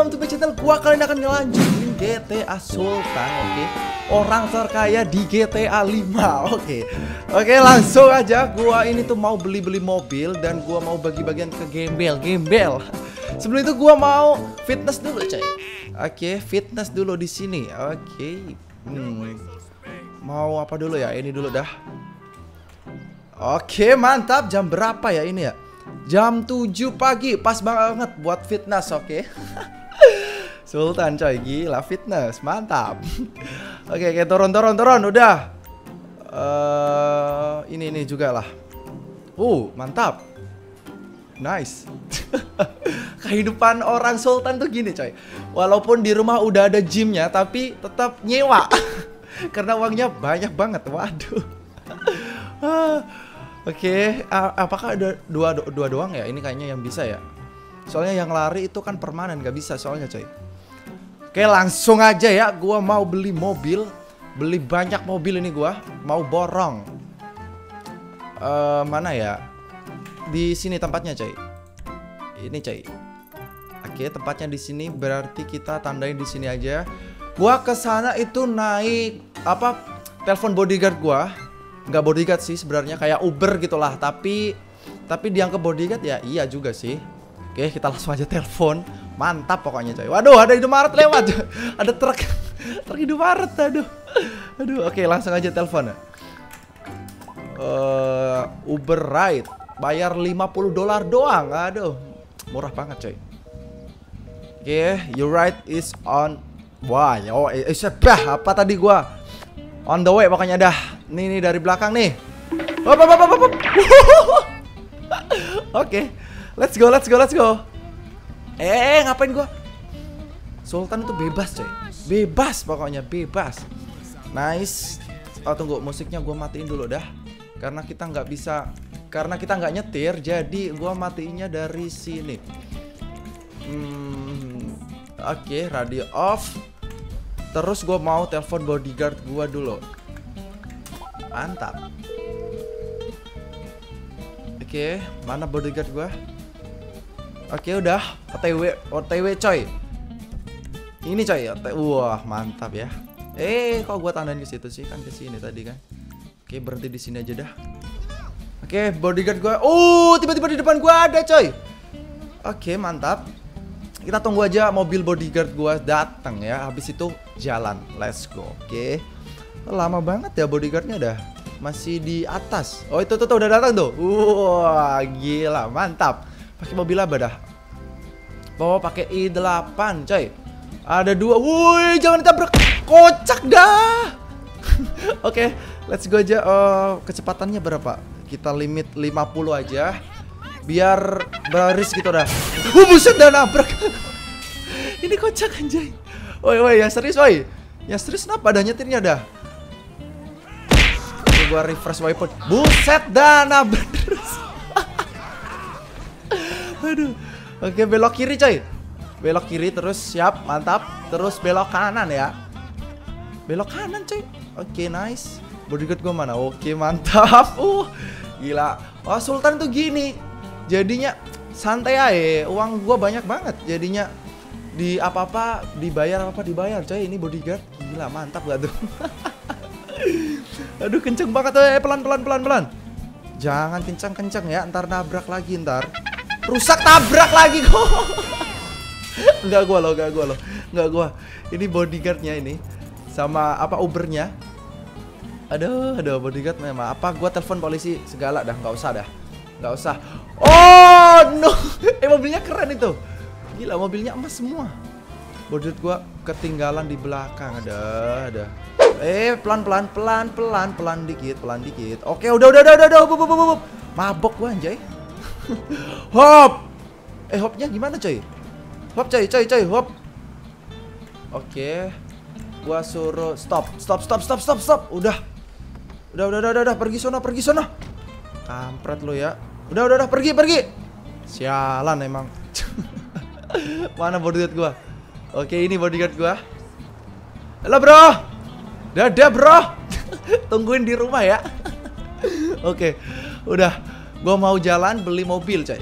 welcome to my channel. Gua kalian akan ngelanjutin GTA Sultan, oke? Orang terkaya di GTA 5, oke. Oke, langsung aja. Gua ini tuh mau beli-beli mobil dan gua mau bagi-bagian ke gembel. Sebelum itu gua mau fitness dulu, coy. Oke, fitness dulu di sini. Oke. Mau apa dulu ya? Ini dulu dah. Oke, mantap. Jam berapa ya ini ya? Jam 7 pagi, pas banget buat fitness, oke. Sultan coy, gila fitness, mantap. Oke, turun, udah. Ini juga lah. Mantap. Nice. Kehidupan orang Sultan tuh gini coy. Walaupun di rumah udah ada gymnya, tapi tetap nyewa. Karena uangnya banyak banget, waduh. Oke, apakah ada dua doang ya? Ini kayaknya yang bisa ya. Soalnya yang lari itu kan permanen, gak bisa soalnya coy. Oke, langsung aja ya. Gua mau beli mobil. Beli banyak mobil ini gua. Mau borong. Mana ya? Di sini tempatnya coy. Ini coy. Oke, tempatnya di sini. Berarti kita tandain di sini aja. Gua kesana itu naik apa? Telepon bodyguard gua. Nggak bodyguard sih sebenarnya, kayak Uber gitulah, tapi dianggap bodyguard ya, iya juga sih. Oke, kita langsung aja telepon. Mantap pokoknya coy. Waduh, ada Indomaret lewat. Ada truk Indomaret, aduh. Oke, langsung aja telepon. Uber ride bayar $50 doang. Aduh, murah banget coy. Oke, your ride is on. Wah, apa tadi gua? On the way pokoknya dah. Nih dari belakang nih. Hop. Oke. Let's go. Ngapain gua? Sultan itu bebas, coy. Bebas pokoknya, bebas. Nice. Tunggu, musiknya gua matiin dulu dah. Karena kita nggak nyetir, jadi gua matiinnya dari sini. Oke, radio off. Terus gue mau telepon bodyguard gue dulu. Mantap. Oke, mana bodyguard gue? Oke, udah. OTW coy. Ini coy. Wah, mantap ya. Kok gue tandain ke situ sih? Kan ke sini tadi kan. Oke, berhenti di sini aja dah. Oke, bodyguard gue. Tiba-tiba di depan gue ada coy. Oke, mantap. Kita tunggu aja mobil bodyguard gua datang ya. Habis itu jalan. Let's go. Oke. Lama banget ya bodyguardnya dah. Masih di atas. Itu udah datang tuh. Wah, gila, mantap. Pakai mobil apa dah? Bawa pakai i8, coy. Ada dua. Woi, jangan ditabrak. Kocak dah. Oke, let's go aja. Kecepatannya berapa? Kita limit 50 aja. Biar baris gitu dah. Buset dah nabrak. Ini kocak anjay. Woi ya serius woi. Ya serius kenapa ada nyetirnya dah. Gua refresh wiper. Buset dah nabrak terus. Aduh. Oke, belok kiri coy. Belok kiri terus siap, mantap. Terus belok kanan ya. Belok kanan coy. Oke, nice. Bodyguard gua mana? Oke, mantap. Gila. Sultan tuh gini. Jadinya santai aja, uang gua banyak banget. Jadinya di apa-apa dibayar coy. Ini bodyguard gila mantap gak tuh. Aduh, kenceng banget tuh. Pelan. Jangan kenceng ya, ntar nabrak lagi ntar. Rusak tabrak lagi kok. Enggak gua loh. Enggak gua. Ini bodyguardnya ini sama apa Ubernya. Aduh bodyguard memang apa gua telepon polisi segala dah, nggak usah. No, mobilnya keren itu. Gila, mobilnya emas semua. Bodyguard gua ketinggalan di belakang. Ada. Pelan dikit. Oke, udah. Hop. Mabok gua anjay. Hop. Hopnya gimana, coy? Hop coy. Hop. Oke. Gua suruh stop. Udah. Pergi sana. Kampret lo ya. Udah, pergi. Sialan emang. Mana bodyguard gua? Oke, ini bodyguard gua. Halo, bro. Dadah, bro. Tungguin di rumah ya. Oke. Udah, gua mau jalan beli mobil, coy.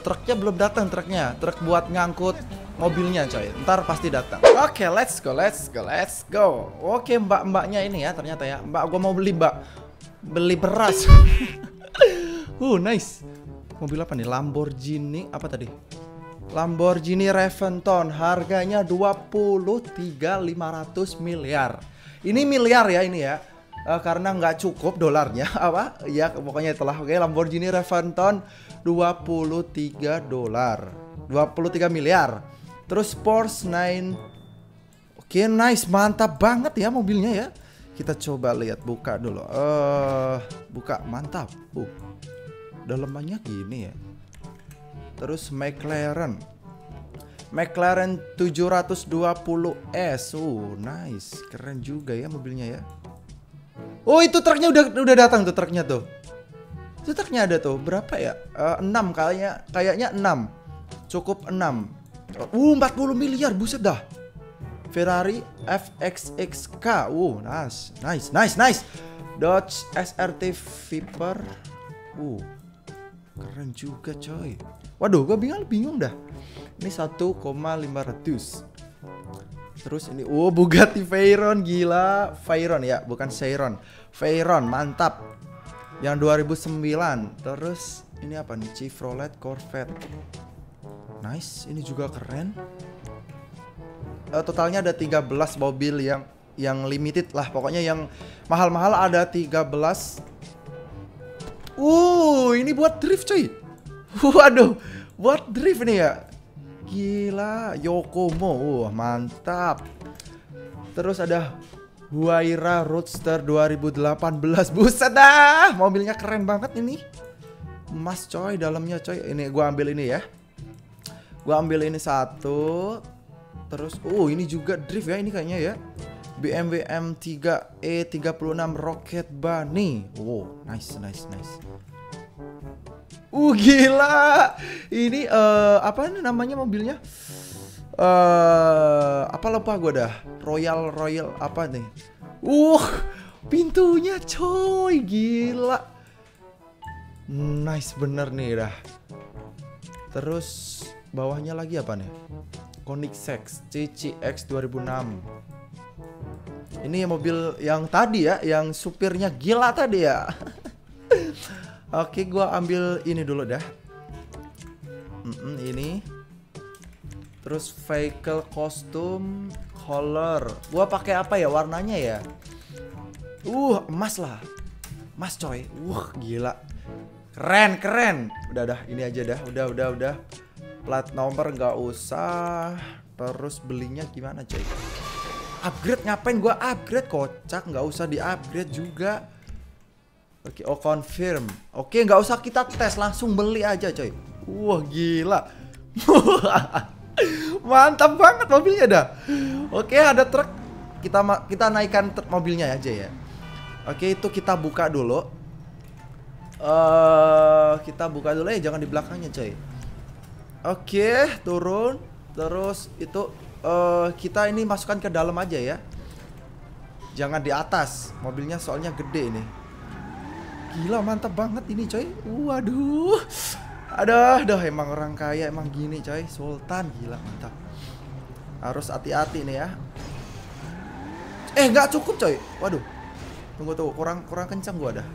Truknya belum datang, truknya. Truk buat ngangkut mobilnya coy, ntar pasti datang. Oke, let's go, let's go, let's go. Oke, mbak-mbaknya ini ya ternyata ya. Mbak, gua mau beli mbak, beli beras. Nice. Mobil apa nih? Lamborghini apa tadi? Lamborghini Reventon, harganya 23.500 miliar. Ini miliar ya ini ya. Karena nggak cukup dolarnya apa ya, pokoknya itulah. Oke, Lamborghini Reventon 23 dolar, 23 miliar. Terus Porsche 9. Oke, nice, mantap banget ya mobilnya ya. Kita coba lihat, buka dulu. Buka, mantap. Dalemannya gini ya. Terus McLaren 720S. Nice, keren juga ya mobilnya ya. Oh, itu truknya udah datang tuh, truknya tuh. Itu truknya ada tuh, berapa ya? 6 kayaknya 6. Cukup 6. 40 miliar, buset dah. Ferrari FXXK. Nice, nice, nice, nice. Dodge SRT Viper. Keren juga, coy. Waduh, gua bingung dah. Ini 1,500. Terus ini, Bugatti Veyron, gila. Veyron ya, bukan Veyron. Veyron, mantap. Yang 2009. Terus ini apa nih? Chevrolet Corvette. Nice, ini juga keren. Totalnya ada 13 mobil yang limited lah. Pokoknya yang mahal-mahal ada 13. Ini buat drift coy. Waduh, buat drift nih ya. Gila, Yokomo, mantap. Terus ada Huayra Roadster 2018. Buset dah, mobilnya keren banget ini. Emas coy, dalamnya coy. Ini gua ambil ini ya. Gua ambil ini satu. Terus ini juga drift ya ini kayaknya ya. BMW M3 E36 Rocket Bunny. Nice, nice, nice. Gila. Ini apa ini namanya mobilnya? Apa lupa gue dah. Royal apa nih? Pintunya coy, gila. Nice bener nih dah. Terus bawahnya lagi apa nih? Koenigsegg CCX 2006. Ini mobil yang tadi ya, yang supirnya gila tadi ya. Oke, gua ambil ini dulu dah. Ini. Terus vehicle costume color. Gua pakai apa ya warnanya ya? Emas lah. Emas coy. Gila. Keren, keren. Udah dah, ini aja dah. Udah. Plat nomor nggak usah. Terus belinya gimana coy? Upgrade, ngapain gua upgrade? Kocak, nggak usah di-upgrade juga. Oke, confirm. Oke, nggak usah kita tes, langsung beli aja coy. Gila. Mantap banget mobilnya dah. Oke, ada truk. Kita naikkan truk mobilnya aja ya. Oke, itu kita buka dulu. Kita buka dulu ya, jangan di belakangnya coy. Oke, turun. Terus itu kita ini masukkan ke dalam aja ya. Jangan di atas, mobilnya soalnya gede ini. Gila, mantap banget ini coy. Waduh. Aduh, emang orang kaya emang gini coy. Sultan, gila, mantap. Harus hati-hati nih ya. Nggak cukup coy. Waduh. Tunggu tuh, kurang kencang gua dah.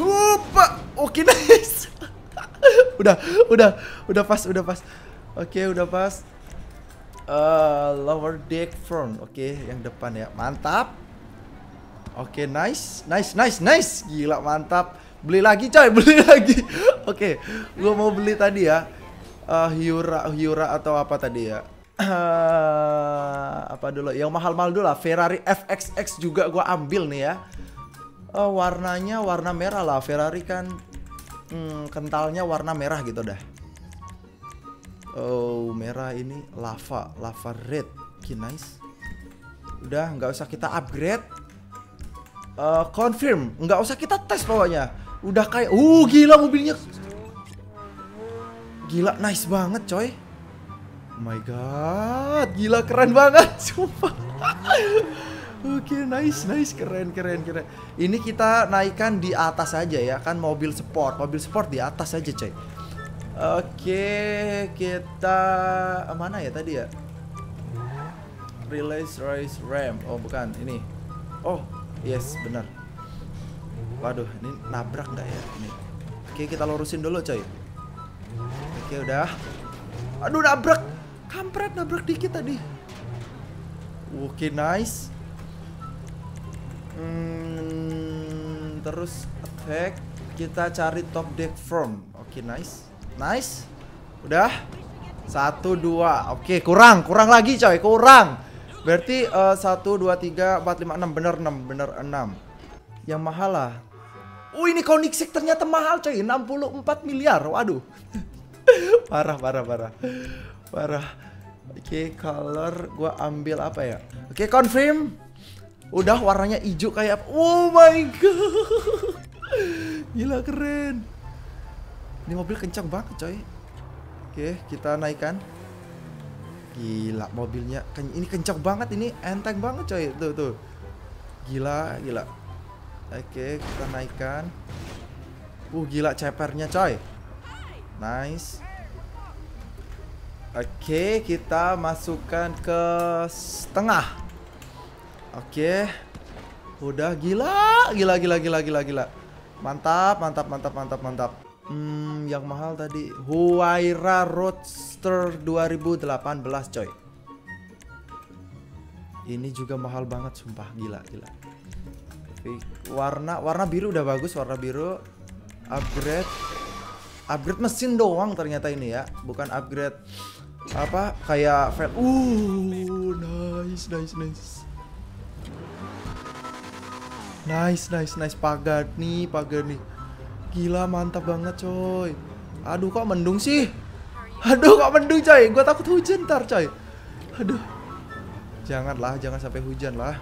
Hupa. Oke, nice. Udah pas. Oke, udah pas. Lower deck front. Oke, yang depan ya. Mantap. Oke, nice. Gila, mantap. Beli lagi coy, beli lagi. Oke, gua mau beli tadi ya. Huayra atau apa tadi ya? Apa dulu? Yang mahal-mahal dulu lah. Ferrari FXX juga gua ambil nih ya. Warnanya warna merah lah. Ferrari kan kentalnya warna merah gitu dah. Merah ini lava red. Oke, nice. Udah, nggak usah kita upgrade. Confirm, nggak usah kita tes pokoknya. Udah kayak, gila mobilnya. Gila, nice banget coy. Oh my god, gila keren banget. Sumpah. Oke, nice, keren. Ini kita naikkan di atas aja ya, kan mobil sport di atas aja coy. Oke, kita mana ya tadi ya? Release race ramp. Oh, bukan ini. Oh, yes, benar. Waduh, ini nabrak nggak ya ini? Oke, kita lurusin dulu, coy. Oke, udah. Aduh, nabrak. Kampret, nabrak dikit tadi. Oke, nice. Terus attack, kita cari top deck form. Oke, nice. Nice. Udah. 1 2. Oke, kurang lagi, coy. Kurang. Berarti 1 2 3 4 5 6. Bener 6. Yang mahal lah. Oh, ini Koenigsegg ternyata mahal, coy. 64 miliar. Waduh. Parah. Oke, color gua ambil apa ya? Oke, confirm. Udah, warnanya hijau kayak apa? Oh my god. Gila, keren. Ini mobil kencang banget, coy. Oke, kita naikkan. Gila, mobilnya ini kencang banget, ini enteng banget, coy. Tuh. Gila. Oke, kita naikkan. Gila cepernya, coy. Nice. Oke, kita masukkan ke setengah. Oke. Udah, gila. Mantap. Yang mahal tadi Huayra Roadster 2018, coy. Ini juga mahal banget, sumpah, gila. Warna biru udah bagus, warna biru. Upgrade mesin doang ternyata ini ya, bukan upgrade apa kayak fan. Nice. Pagani. Gila, mantap banget, coy. Aduh, kok mendung sih? Coy. Gue takut hujan ntar, coy. Aduh. Jangan sampai hujan lah.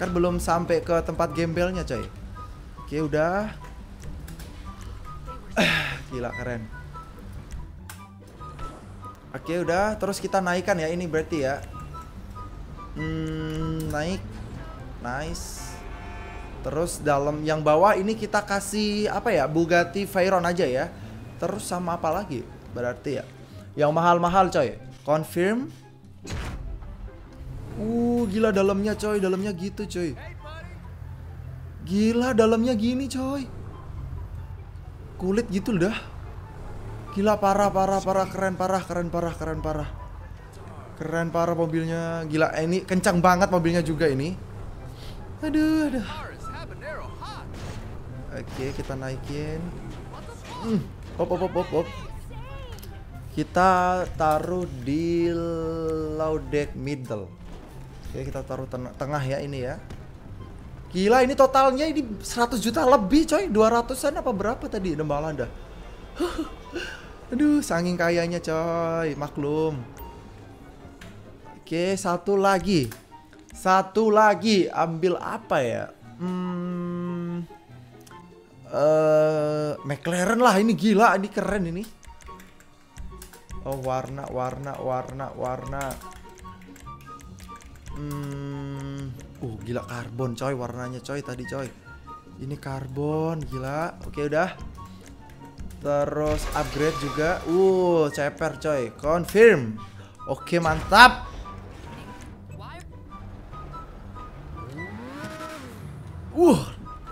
Kan belum sampai ke tempat gembelnya, coy. Oke, udah. Gila, keren. Oke, udah. Terus kita naikkan ya, ini berarti ya. Naik. Nice. Terus dalam yang bawah ini kita kasih apa ya? Bugatti Veyron aja ya. Terus sama apa lagi? Berarti ya. Yang mahal-mahal, coy. Confirm. Gila dalamnya, coy. Dalamnya gitu, coy. Gila dalamnya gini, coy. Kulit gitu udah. Gila, parah, keren parah. Keren parah mobilnya. Gila, ini kencang banget mobilnya juga ini. Aduh. Oke, kita naikin. Hop. Kita taruh di low deck middle. Oke, kita taruh tengah ya ini ya. Gila, ini totalnya ini 100 juta lebih, coy. 200-an apa berapa tadi? Dembalan dah. Aduh, saking kayanya, coy. Maklum. Oke, satu lagi. Ambil apa ya? McLaren lah, ini gila, ini keren ini. Oh, warna. Gila, karbon, coy, warnanya, coy, tadi, coy. Ini karbon, gila. Oke, udah. Terus upgrade juga. Ceper, coy. Confirm. Oke, mantap.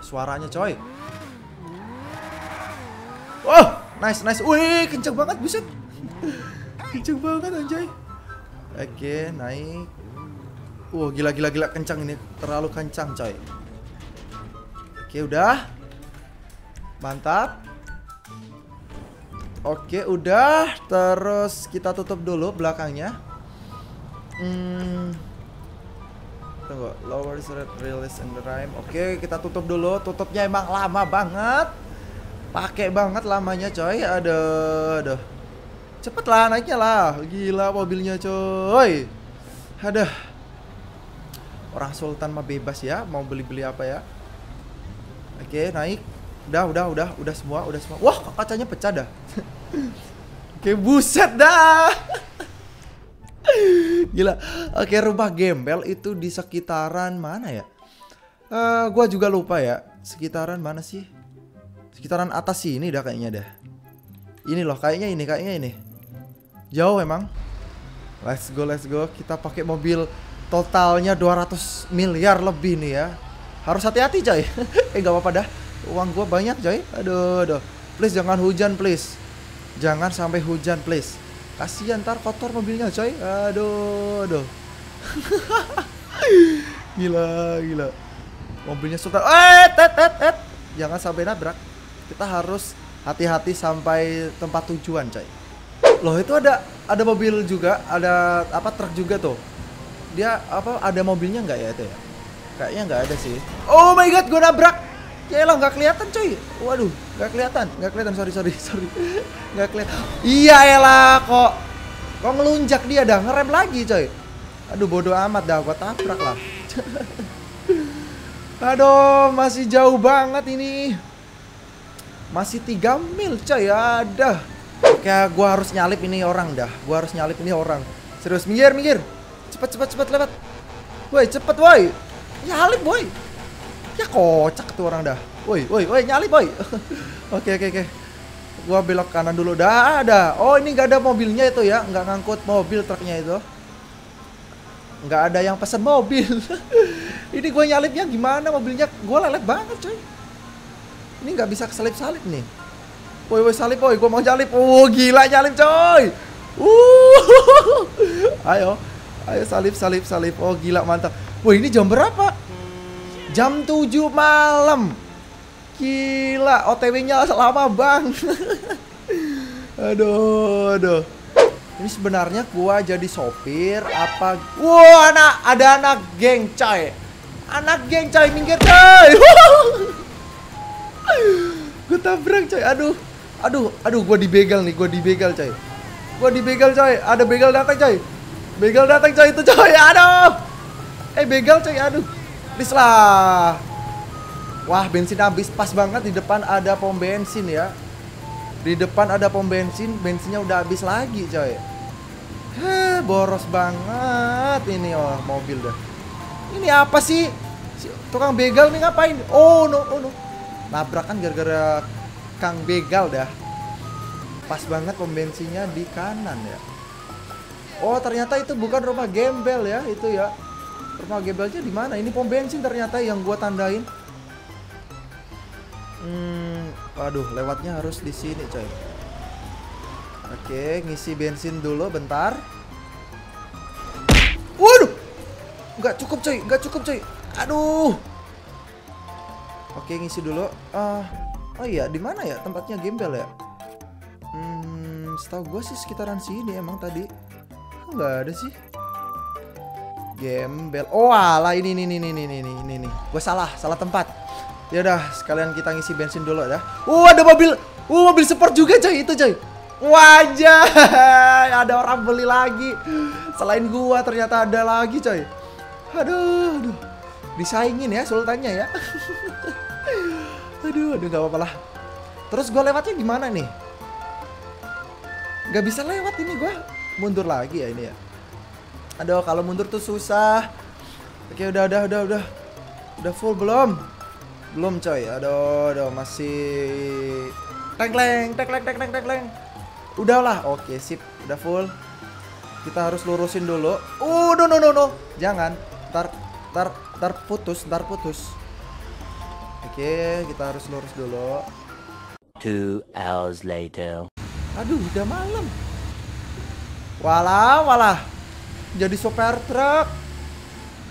Suaranya, coy. Nice. Wih, kenceng banget, buset. Kenceng banget, anjay. Oke, naik. Gila, kencang ini. Terlalu kencang, coy. Oke, udah. Mantap. Oke, udah. Terus kita tutup dulu belakangnya. Tunggu, lower thread release and rhyme. Oke, kita tutup dulu. Tutupnya emang lama banget. Pakai banget lamanya, coy. Aduh. Cepet lah naiknya lah. Gila mobilnya, coy. Aduh. Orang sultan mah bebas ya, mau beli-beli apa ya. Oke, naik. Udah semua. Wah, kacanya pecah dah. Oke, buset dah. Gila. Oke, rumah gembel itu di sekitaran mana ya? Gua juga lupa ya. Sekitaran mana sih? Sekitaran atas sini dah kayaknya dah. Ini loh, kayaknya ini, jauh emang. Let's go, Kita pakai mobil totalnya 200 miliar lebih nih ya. Harus hati-hati coy. Gak apa-apa dah. Uang gua banyak coy. Aduh, Please jangan hujan please. Jangan sampai hujan please. Kasihan ntar kotor mobilnya coy. Aduh, Gila, Mobilnya sultan. Jangan sampai nabrak. Kita harus hati-hati sampai tempat tujuan coy. Loh, itu ada mobil juga, ada apa truk juga tuh. Dia apa ada mobilnya nggak ya itu ya? Kayaknya nggak ada sih. Oh my god, gue nabrak. Yaelah, nggak kelihatan coy. Waduh, nggak kelihatan, sorry. Nggak kelihatan. Iya elah, kok ngelunjak dia dah, ngerem lagi coy. Aduh, bodoh amat dah, gue tabrak lah. Aduh, masih jauh banget ini. Masih 3 mil coy, ada. Oke, gue harus nyalip ini orang dah. Serius, minggir. Cepet lewat. Woi, cepet woi. Nyalip woi. Ya kocak tuh orang dah. Woi, nyalip woi. Oke. Gua belok kanan dulu dah ada. Oh, ini gak ada mobilnya itu ya. Nggak ngangkut mobil truknya itu. Nggak ada yang pesen mobil. Ini gue nyalipnya gimana mobilnya? Gue lelet banget coy. Ini nggak bisa keselip-salip nih. Woi, salip woi. Gue mau nyalip. Oh, gila nyalip coy. Ayo salip. Oh gila mantap. Wah, ini jam berapa? Jam 7 malam. Gila, OTW-nya lama bang. Aduh. Ini sebenarnya gua jadi sopir apa? Wah, ada anak geng coy. Minggir coy. Gua tabrak coy. Aduh, gua dibegal nih, gua dibegal coy. Ada begal datang coy. Itu coy, aduh. Begal coy, aduh. Please lah. Wah, bensin habis, pas banget di depan ada pom bensin ya. Di depan ada pom bensin, bensinnya udah habis lagi coy. Heh, boros banget ini mobil dah. Ini apa sih? Si tukang begal nih ngapain? Oh no. Nabrakan gara-gara Kang Begal dah. Pas banget pom bensinnya di kanan ya. Oh, ternyata itu bukan rumah gembel ya, itu ya. Rumah gembelnya di mana? Ini pom bensin ternyata yang gua tandain. Aduh, lewatnya harus di sini, coy. Oke, ngisi bensin dulu bentar. Waduh. Nggak cukup, coy. Aduh. Oke, ngisi dulu. Oh iya, di mana ya tempatnya gembel ya? Setahu gua sih sekitaran sini emang tadi. Nggak ada sih gembel. Oh alah, ini. Gue salah tempat. Ya udah, sekalian kita ngisi bensin dulu dah. Ada mobil. Mobil sport juga coy itu coy. Wajah, ada orang beli lagi. Selain gua ternyata ada lagi coy. Aduh. Disaingin ya sultannya ya. aduh nggak apa-apa lah. Terus gue lewatnya gimana nih? Nggak bisa lewat ini gue. Mundur lagi ya ini ya. Aduh, kalau mundur tuh susah. Oke, udah. Udah full belum? Belum coy. Aduh, masih teng-leng. Udahlah. Oke, sip. Udah full. Kita harus lurusin dulu. No. Jangan. Ntar putus. Oke, kita harus lurus dulu. 2 hours later. Aduh, udah malam. Walah. Jadi sopir truk.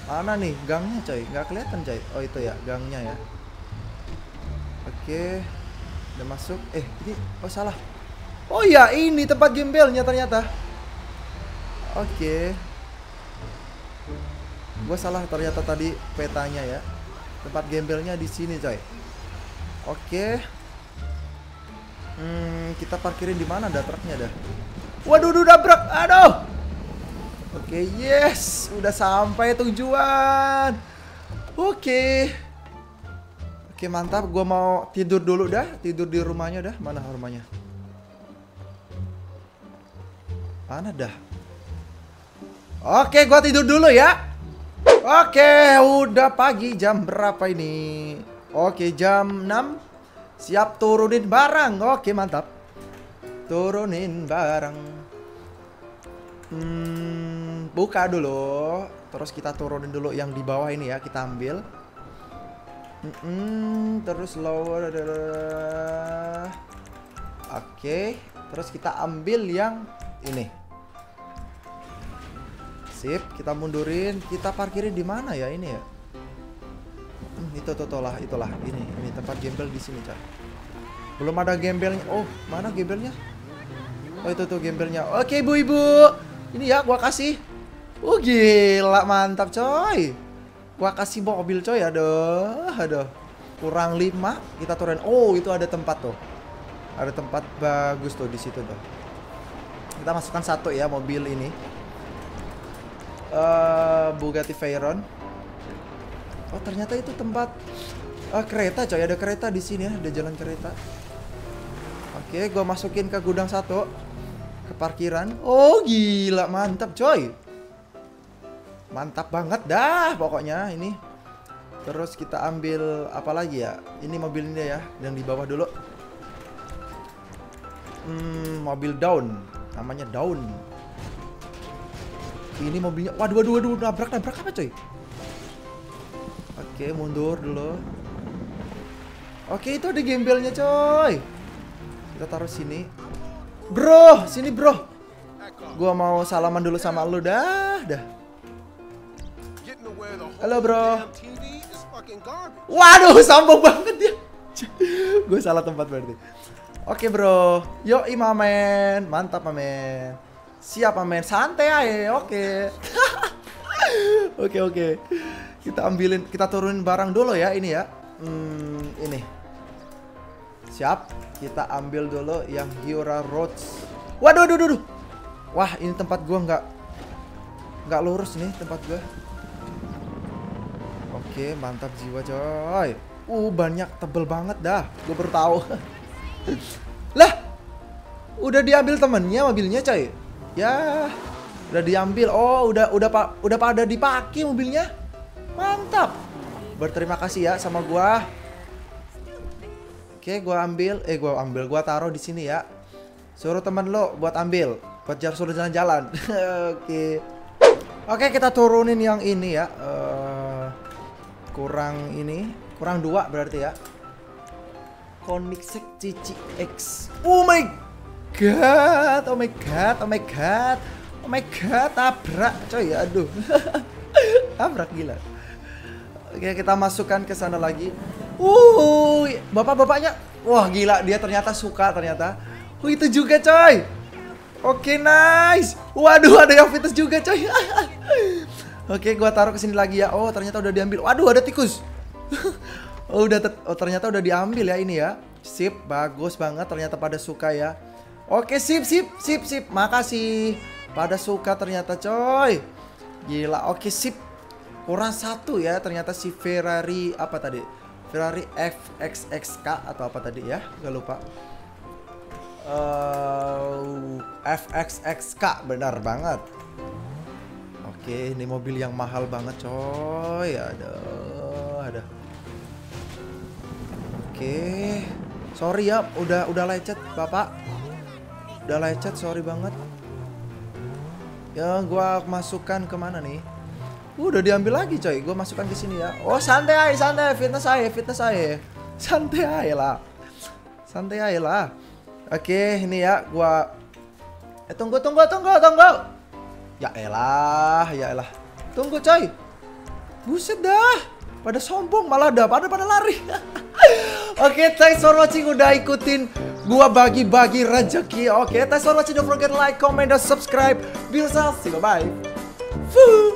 Mana nih gangnya coy? Nggak kelihatan coy. Oh itu ya gangnya ya. Oke. Udah masuk. Ini salah. Oh iya, ini tempat gembelnya ternyata. Oke. Gua salah ternyata tadi petanya ya. Tempat gembelnya di sini coy. Oke. Kita parkirin di mana dah truknya dah? Waduh, nabrak. Aduh. Oke, yes. Udah sampai tujuan. Oke, mantap. Gua mau tidur dulu dah. Tidur di rumahnya dah. Mana rumahnya? Mana dah? Oke, gua tidur dulu ya. Oke, udah pagi. Jam berapa ini? Oke, jam 6. Siap turunin barang. Oke, mantap. turunin barang. Buka dulu, terus kita turunin dulu yang di bawah ini ya, kita ambil. Terus lower. Oke, terus kita ambil yang ini. Sip, kita mundurin, kita parkirin di mana ya ini ya? Itu totolah, itulah ini tempat gembel di sini, Cak. Belum ada gembelnya. Oh, mana gembelnya? Oh, itu tuh gembelnya. Oke, Bu Ibu. Ini ya gua kasih. Oh, gila, mantap, coy. Gua kasih mobil, coy. Aduh. Kurang 5, kita turun. Oh, itu ada tempat tuh. Ada tempat bagus tuh di situ tuh. Kita masukkan satu ya mobil ini. Bugatti Veyron. Oh, ternyata itu tempat kereta, coy. Ada kereta di sini ya, ada jalan kereta. Oke, gua masukin ke gudang satu, ke parkiran. Oh, gila, mantap, coy. Mantap banget dah pokoknya ini. Terus kita ambil apa lagi ya? Ini mobilnya ya, yang di bawah dulu. Mobil down, namanya down. Ini mobilnya, waduh, nabrak apa, coy? Oke, mundur dulu. Oke, itu ada gembelnya, coy. Kita taruh sini. Bro, sini bro. Gua mau salaman dulu sama lu dah. Halo, bro. Waduh, sombong banget dia. Gue salah tempat berarti. Oke, bro. Yoi, mamen. Mantap, mamen. Siap, mamen. Santai aja. Oke. Oke. Kita ambilin, kita turunin barang dulu ya ini ya. Ini. Siap, kita ambil dulu yang Huayra Roadster. Waduh. Wah, ini tempat gua nggak lurus nih tempat gua. Oke, mantap jiwa, coy. Banyak, tebel banget dah. Gua baru tahu. Lah. Udah diambil temennya mobilnya, coy. Ya. Udah diambil. Oh, udah pada dipakai mobilnya. Mantap. Berterima kasih ya sama gua. Oke, gua taruh di sini ya. Suruh temen lo buat ambil, buat suruh jalan-jalan. Oke, kita turunin yang ini ya. Kurang 2 berarti ya. Koenigsegg CCX. Oh my god, tabrak, coy. Aduh. Tabrak gila. Oke, kita masukkan ke sana lagi. Bapak-bapaknya. Wah, gila, dia ternyata suka ternyata. Itu juga, coy. Oke, nice. Waduh, ada yang fitness juga, coy. Oke, gua taruh ke sini lagi ya. Oh, ternyata udah diambil. Waduh, ada tikus. Ternyata udah diambil ya ini ya. Sip, bagus banget ternyata pada suka ya. Oke, sip. Makasih. Pada suka ternyata, coy. Gila. Oke, sip. Kurang 1 ya ternyata si Ferrari apa tadi? Ferrari FXXK atau apa tadi ya? Gak lupa. FXXK, benar banget. Oke, ini mobil yang mahal banget, coy. Ada. Oke. Sorry ya, udah lecet, Bapak. Udah lecet, sorry banget. Ya, gua masukkan kemana nih? Udah diambil lagi, coy. Gue masukkan ke sini ya. Oh, santai, fitness aja. Santai aja lah. Oke, ini ya gua. Tunggu. Ya elah. Tunggu, coy. Buset dah. Pada sombong malah dah, pada lari. Oke, thanks for watching udah ikutin gua bagi-bagi rezeki. Oke, thanks for watching, don't forget like, comment, dan subscribe. Be yourself. See you, bye. Fuh.